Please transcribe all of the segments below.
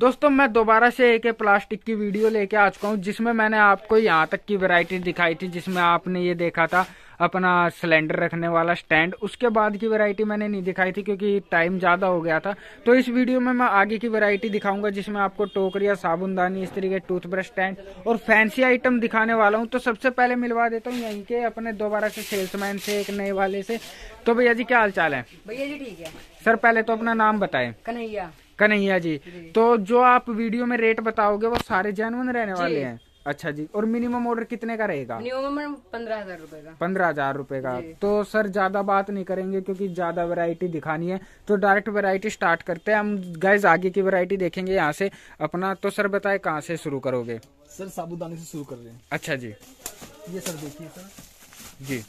दोस्तों मैं दोबारा से एक प्लास्टिक की वीडियो लेके आ चुका हूँ, जिसमें मैंने आपको यहाँ तक की वैरायटी दिखाई थी, जिसमें आपने ये देखा था अपना सिलेंडर रखने वाला स्टैंड। उसके बाद की वैरायटी मैंने नहीं दिखाई थी क्योंकि टाइम ज़्यादा हो गया था। तो इस वीडियो में मैं आगे की वैरायटी दिखाऊंगा, जिसमें आपको टोकरिया, साबुनदानी, इस तरीके के टूथब्रश स्टैंड और फैंसी आइटम दिखाने वाला हूँ। तो सबसे पहले मिलवा देता हूँ यहीं के अपने दोबारा से सेल्समैन से, एक नए वाले से। तो भैया जी क्या हाल चाल है? भैया जी ठीक है। सर पहले तो अपना नाम बताएं। कन्हैया। कन्हैया जी, तो जो आप वीडियो में रेट बताओगे वो सारे जेन्युइन रहने वाले हैं? अच्छा जी। और मिनिमम ऑर्डर कितने का रहेगा? मिनिमम 15,000 रुपए का। 15,000 रुपए का। तो सर ज्यादा बात नहीं करेंगे क्योंकि ज्यादा वैरायटी दिखानी है, तो डायरेक्ट वैरायटी स्टार्ट करते हैं हम। गाइस आगे की वैरायटी देखेंगे यहाँ से अपना। तो सर बताए कहाँ से शुरू करोगे? सर साबुदानी से शुरू कर रहे हैं। अच्छा जी। ये सर देखिए सर जी,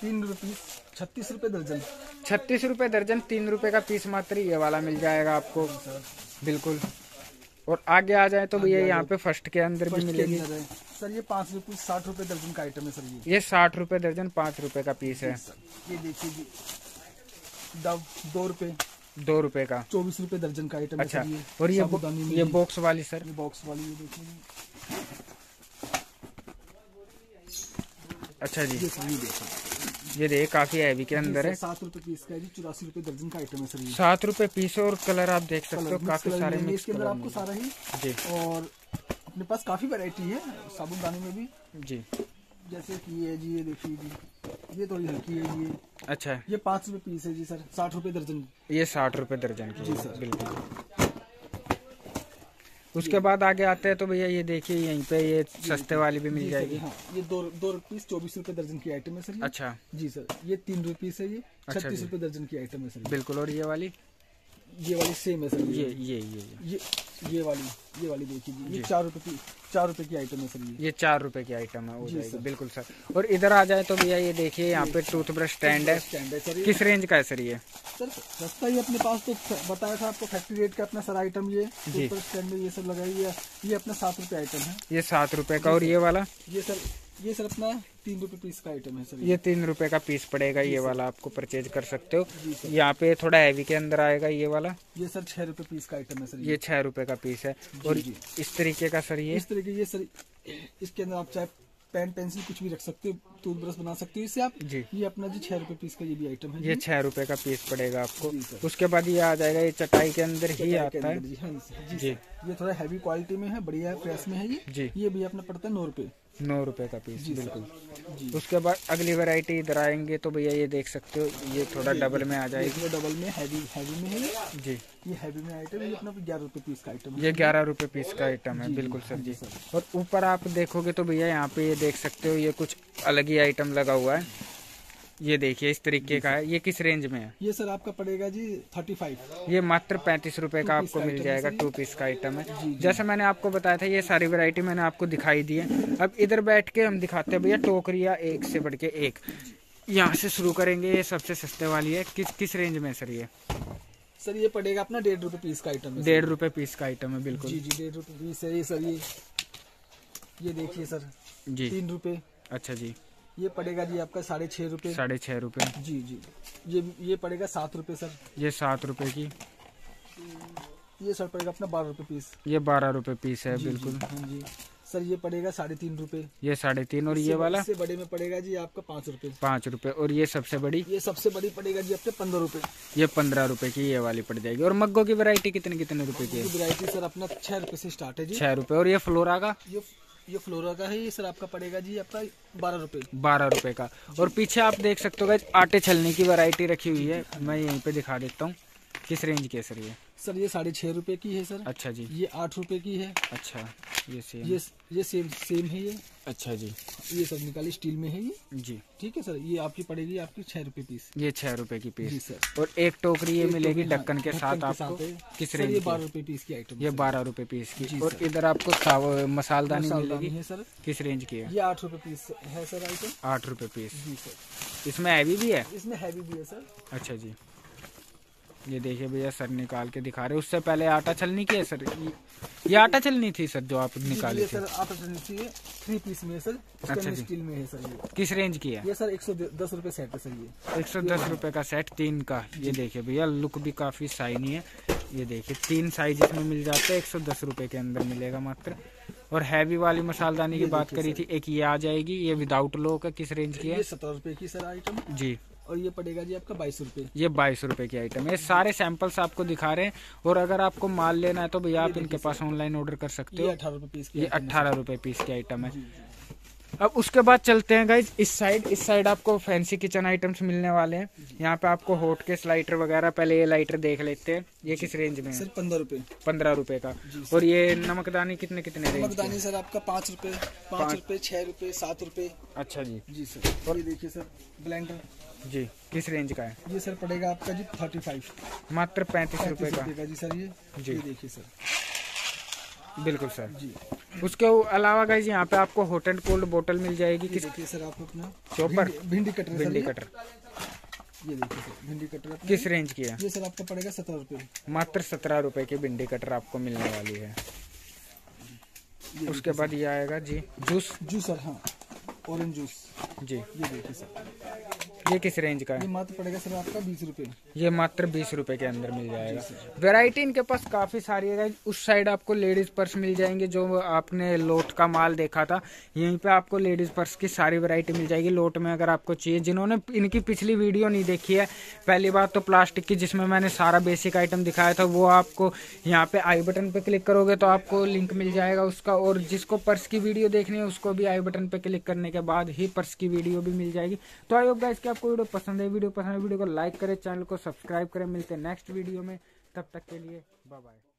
3 रुपये 36 रुपये दर्जन। 36 रुपये दर्जन, 3 रुपये का पीस मात्र ये वाला मिल जाएगा आपको बिल्कुल। और आगे आ जाए तो भैया यहाँ पे फर्स्ट के अंदर भी मिलेगी। सर ये 5 रुपये 60 रुपये दर्जन का आइटम है सर। ये 60 रुपये दर्जन 5 रुपये का पीस है। ये देखिए जी, 2 रुपये का 24 रुपये दर्जन का आइटम। अच्छा। और ये बॉक्स वाली सर, ये बॉक्स वाली ये देखिए। अच्छा जी। ये देखिए काफी हैवी के अंदर है। 7 रुपए पीस का है जी, 84 रुपए दर्जन का आइटम है सर। 7 रुपए पीस और कलर आप देख सकते हो काफी सारे मिक्स कलर आपको सारा ही जी। और अपने पास काफी वैरायटी है साबुनदानी में भी जी, जैसे कि ये जी, ये देखिए जी, ये थोड़ी हल्की है ये। अच्छा। ये 5 रुपए पीस है जी सर, 60 रुपए दर्जन। ये 60 रुपए दर्जन की जी सर बिल्कुल। उसके बाद आगे आते हैं तो भैया ये देखिए यहीं पे ये सस्ते वाली भी मिल जाएगी। हाँ। ये 2 पीस 24 रुपए दर्जन की आइटम है सर। अच्छा जी सर। ये 3 पीस है ये। अच्छा, 36 रुपए दर्जन की आइटम है सर बिल्कुल। और ये वाली सेम है सर। ये वाली देखिए, ये 4 रुपए की आइटम है सर। ये 4 रुपए की आइटम है बिल्कुल सर। और इधर आ जाए तो भैया ये देखिए यहाँ पे टूथब्रश स्टैंड है। किस रेंज का है सर ये? सर सस्ता ही अपने पास तो बताया था आपको फैक्ट्री रेट का अपना सर आइटम। ये टूथब्रश स्टैंड में ये सब लगाइए, ये अपना 7 रुपए आइटम है। ये 7 रुपए का। और ये वाला ये सर अपना 3 रुपए पीस का आइटम है सर। ये 3 रुपए का पीस पड़ेगा। ये वाला आपको परचेज कर सकते हो। यहाँ पे थोड़ा हैवी के अंदर आएगा ये वाला। ये सर 6 रुपए पीस का आइटम है सर। ये 6 रुपए का पीस है। और इस तरीके का सर ये, इस तरीके ये सर, इसके अंदर आप चाहे पेन पेंसिल कुछ भी रख सकते हो, टूथब्रश बना सकते हो इससे आप जी। ये अपना जी 6 रुपए पीस का ये भी आइटम है। ये 6 रुपए का पीस पड़ेगा आपको। उसके बाद ये आ जाएगा, ये चटाई के अंदर ही आता है जी। ये थोड़ा हैवी क्वालिटी में है, बढ़िया फ्रेश में है ये जी। ये भी अपना पड़ता है 9 रुपए का पीस बिल्कुल। उसके बाद अगली वैरायटी इधर आएंगे तो भैया ये देख सकते हो, ये थोड़ा डबल में आ जाएगी। डबल में हैवी में है जी। ये हैवी में आइटम है, अपना 11 रुपए पीस का आइटम है। ये 11 रुपए पीस का आइटम है बिल्कुल सर जी। और ऊपर आप देखोगे तो भैया यहाँ पे ये देख सकते हो, ये कुछ अलग ही आइटम लगा हुआ है। ये देखिए इस तरीके का है। ये किस रेंज में है? ये सर आपका पड़ेगा जी 35। ये मात्र 35 रुपए का आपको मिल जाएगा। 2 पीस का आइटम है जी। जैसे मैंने आपको बताया था ये सारी वैरायटी मैंने आपको दिखाई दी है। अब इधर बैठ के हम दिखाते हैं भैया टोकरिया, एक से बढ़ के एक। यहाँ से शुरू करेंगे, ये सबसे सस्ते वाली है। किस रेंज में सर ये? सर ये पड़ेगा अपना 1.5 रुपए पीस का आइटम है। 1.5 रुपए पीस का आइटम है बिल्कुल जी। 1.5 रुपए पीस है ये सर। ये देखिए सर जी, 3 रुपए। अच्छा जी। ये पड़ेगा जी आपका 6.5 रुपए। 6.5 रुपए जी जी। ये पड़ेगा 7 रुपए सर। ये 7 रुपए की। ये सर पड़ेगा अपना 12 रुपए पीस। ये 12 रुपए पीस है बिल्कुल जी। सर ये पड़ेगा 3.5 रुपए। ये 3.5। और ये वाला सबसे बड़े में पड़ेगा जी आपका 5 रुपए। 5 रुपए। और ये सबसे बड़ी? ये सबसे बड़ी पड़ेगा जी आपके 15 रुपए। ये 15 रुपए की ये वाली पड़ जाएगी। और मग्गों की वैरायटी कितने कितने रुपए की वैरायटी? सर अपना 6 रुपए से स्टार्ट है जी। 6 रुपए। और ये फ्लोरा का? ये फ्लोरा का है, ये सर आपका पड़ेगा जी आपका 12 रुपए। 12 रुपए का। और पीछे आप देख सकते हो गाइस आटे छलने की वैरायटी रखी हुई है। मैं यहीं पे दिखा देता हूँ। किस रेंज की है सर ये? सर ये 6.5 रुपए की है सर। अच्छा जी। ये 8 रुपए की है। अच्छा। ये सेम है ये। अच्छा जी। ये सब निकाली स्टील में है ये जी। ठीक है सर। ये आपकी पड़ेगी आपकी 6 रुपए पीस। ये 6 रुपए की पीस सर। और एक टोकरी ये मिलेगी ढक्कन के साथ आपको। किस रेंज? ये 12 रुपए पीस की आइटम। ये 12 रुपए पीस की। और इधर आपको मसालदानी मिलेगी सर। किस रेंज की है? ये 8 रुपए पीस है सर आइटम। 8 रुपए पीस। इसमें हैवी भी है। इसमें हैवी भी है सर। अच्छा जी। ये देखिए भैया सर निकाल के दिखा रहे। उससे पहले आटा छलनी की है सर, ये आटा छलनी थी सर जो आप निकाले सर। आटा छलनी चाहिए 3 पीस में सर, अच्छा स्टील में है सर। ये किस रेंज की है? ये सर 110 रुपए सेट है सर। ये 110 रुपए का सेट 3 का। ये देखिए भैया लुक भी काफी शाइनी है। ये देखिए 3 साइज इसमें मिल जाता है, 110 रुपए के अंदर मिलेगा मात्र। और हैवी वाली मसालदानी की बात करी थी, एक ये आ जाएगी, ये विदाउट लो का किस रेंज की है? 17 रुपए की सर आइटम जी। और ये पड़ेगा जी आपका 22 रुपए। ये 22 रुपए की आइटम है। सारे सैंपल्स आपको दिखा रहे हैं। और अगर आपको माल लेना है तो भैया आप इनके पास ऑनलाइन ऑर्डर कर सकते हो। 18 रुपए पीस, ये 18 रुपए पीस की आइटम है। अब उसके बाद चलते हैं गाइज इस साइड आपको फैंसी किचन आइटम्स मिलने वाले हैं। यहाँ पे आपको हॉट केस लाइटर वगैरह, पहले ये लाइटर देख लेते हैं। ये किस रेंज में है? 15 रुपए का। और ये नमकदानी कितने रेंज? नमकदानी सर आपका 5 रुपए, 6 रुपए, 7 रुपए। अच्छा जी जी सर। और ये देखिए सर ब्लेंडर जी किस रेंज का है? ये सर पड़ेगा आपका जी 35, मात्र 35 रुपए का जी सर। ये देखिए सर, बिल्कुल सर जी। उसके अलावा गाइज यहाँ पे आपको हॉट एंड कोल्ड बोतल मिल जाएगी। किस सर आपको अपना चॉपर भिंडी कटर ये देखिए सर, भिंडी कटर किस रेंज की है? ये सर आपको पड़ेगा 17 रुपए, मात्र 17 रुपए की भिंडी कटर आपको मिलने वाली है। उसके बाद ये आएगा जी जूस सर, हाँ ऑरेंज जूस जी। ये देखिए सर, ये किस रेंज का है? ये मात्र पड़ेगा सर आपका 20 रुपए। ये मात्र 20 रुपए के अंदर मिल जाएगा। वैरायटी इनके पास काफी सारी है। उस साइड आपको लेडीज पर्स मिल जाएंगे। जो आपने लोट का माल देखा था, यहीं पे आपको लेडीज पर्स की सारी वैरायटी मिल जाएगी लोट में। अगर आपको चाहिए, जिन्होंने इनकी पिछली वीडियो नहीं देखी है, पहली बात तो प्लास्टिक की जिसमें मैंने सारा बेसिक आइटम दिखाया था, वो आपको यहाँ पे आई बटन पे क्लिक करोगे तो आपको लिंक मिल जाएगा उसका। और जिसको पर्स की वीडियो देखनी है उसको भी आई बटन पे क्लिक करने के बाद ही पर्स की वीडियो भी मिल जाएगी। तो आई होप गाइस कि आपको वीडियो पसंद है। वीडियो को लाइक करें, चैनल को सब्सक्राइब करें। मिलते हैं नेक्स्ट वीडियो में, तब तक के लिए बाय बाय।